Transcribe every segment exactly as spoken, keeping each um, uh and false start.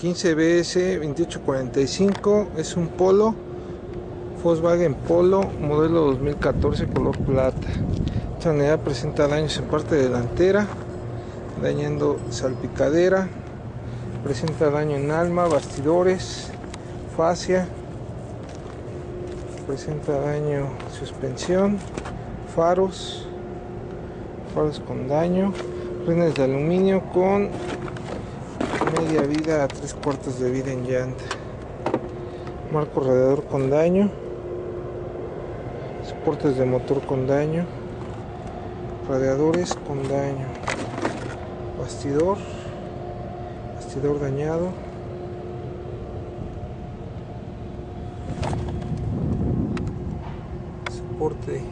quince B S veintiocho cuarenta y cinco, es un Polo, Volkswagen Polo, modelo dos mil catorce, color plata. Esta unidad presenta daños en parte delantera, dañando salpicadera, presenta daño en alma, bastidores, fascia, presenta daño suspensión, faros, faros con daño, rines de aluminio con media vida a tres cuartos de vida en llanta, marco radiador con daño, soportes de motor con daño, radiadores con daño, bastidor, bastidor dañado, soporte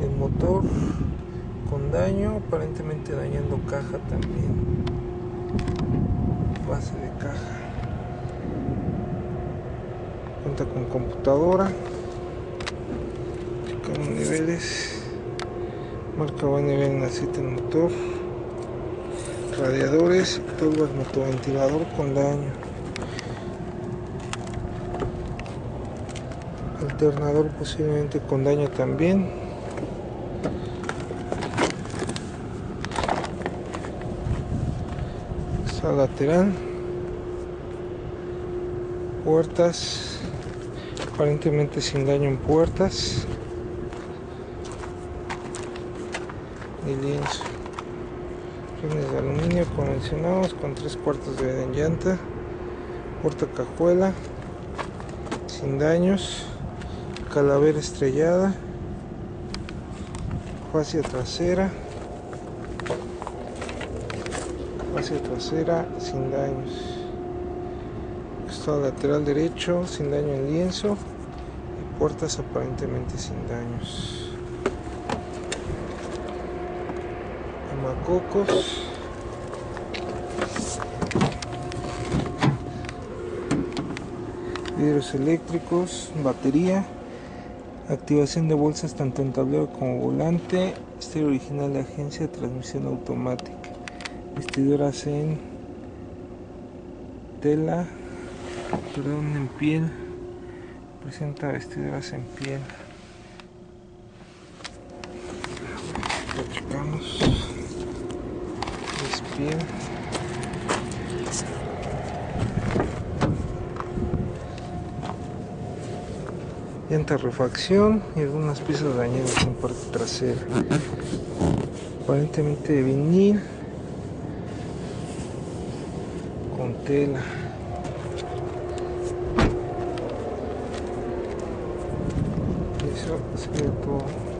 del motor con daño, aparentemente dañando caja también, base de caja. Cuenta con computadora, checamos niveles, marca buen nivel en aceite en motor, radiadores, turbos, motoventilador con daño, alternador posiblemente con daño también, sal lateral, puertas aparentemente sin daño en puertas y lienzo, rines de aluminio convencionados con tres cuartos de vida en llanta, puerta cajuela sin daños, calavera estrellada, fascia trasera, fascia trasera sin daños, costado lateral derecho sin daño en lienzo y puertas aparentemente sin daños, amacocos, vidrios eléctricos, batería, activación de bolsas tanto en tablero como volante, estéreo original de agencia, transmisión automática, vestiduras en tela, perdón, en piel, presenta vestiduras en piel, platicamos, es piel, llanta refacción y algunas piezas dañadas en parte trasera, aparentemente de vinil con tela. Eso sería todo.